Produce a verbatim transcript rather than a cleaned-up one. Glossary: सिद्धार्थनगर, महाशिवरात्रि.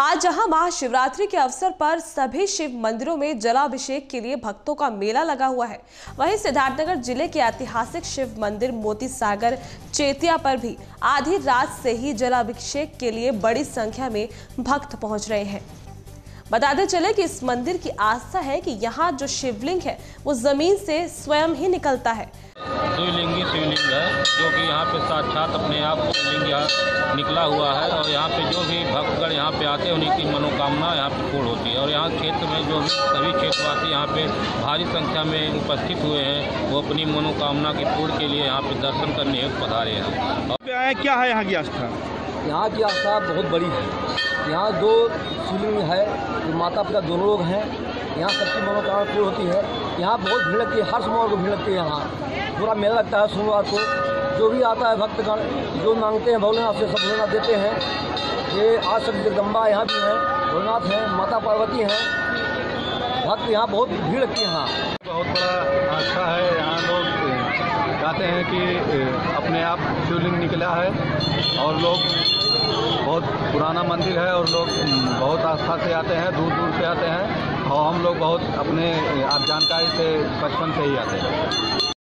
आज जहां महाशिवरात्रि के अवसर पर सभी शिव मंदिरों में जलाभिषेक के लिए भक्तों का मेला लगा हुआ है, वहीं सिद्धार्थनगर जिले के ऐतिहासिक शिव मंदिर मोती सागर चेतिया पर भी आधी रात से ही जलाभिषेक के लिए बड़ी संख्या में भक्त पहुंच रहे हैं। बताते चले कि इस मंदिर की आस्था है कि यहाँ जो शिवलिंग है वो जमीन से स्वयं ही निकलता है। शिवलिंग ही शिवलिंग है, जो कि यहाँ पे साक्षात अपने आप शिवलिंग यहाँ निकला हुआ है और यहाँ पे जो भी भक्तगण यहाँ पे आते हैं उनकी मनोकामना यहाँ पे पूर्ण होती है। और यहाँ क्षेत्र में जो सभी क्षेत्रवासी यहाँ पे भारी संख्या में उपस्थित हुए हैं, वो अपनी मनोकामना के पूर्ण के लिए यहाँ पे दर्शन करने हेतु पधारे हैं। क्या है यहाँ की आस्था? यहाँ की आस्था बहुत बड़ी है। यहाँ जो शिवलिंग है, माता पिता दोनों लोग हैं, यहाँ सबकी मनोकामना पूरी होती है। यहाँ बहुत भीड़ लगती है, हर सोमवार को भीड़ लगती है। यहाँ पूरा मेला लगता है सोमवार को। जो भी आता है भक्तगण जो मांगते हैं भोलेनाथ से सब भोलेनाथ देते हैं। ये आज सब जगदम्बा यहाँ भी हैं, भोलेनाथ हैं, माता पार्वती हैं, भक्त यहाँ बहुत भीड़ लगती है। यहाँ बहुत बड़ा आस्था है। यहाँ लोग कहते हैं कि अपने आप शिवलिंग निकला है और लोग बहुत पुराना मंदिर है और लोग बहुत आस्था से आते हैं, दूर दूर से आते हैं और हम लोग बहुत अपने आप जानकारी से बचपन से ही आते हैं।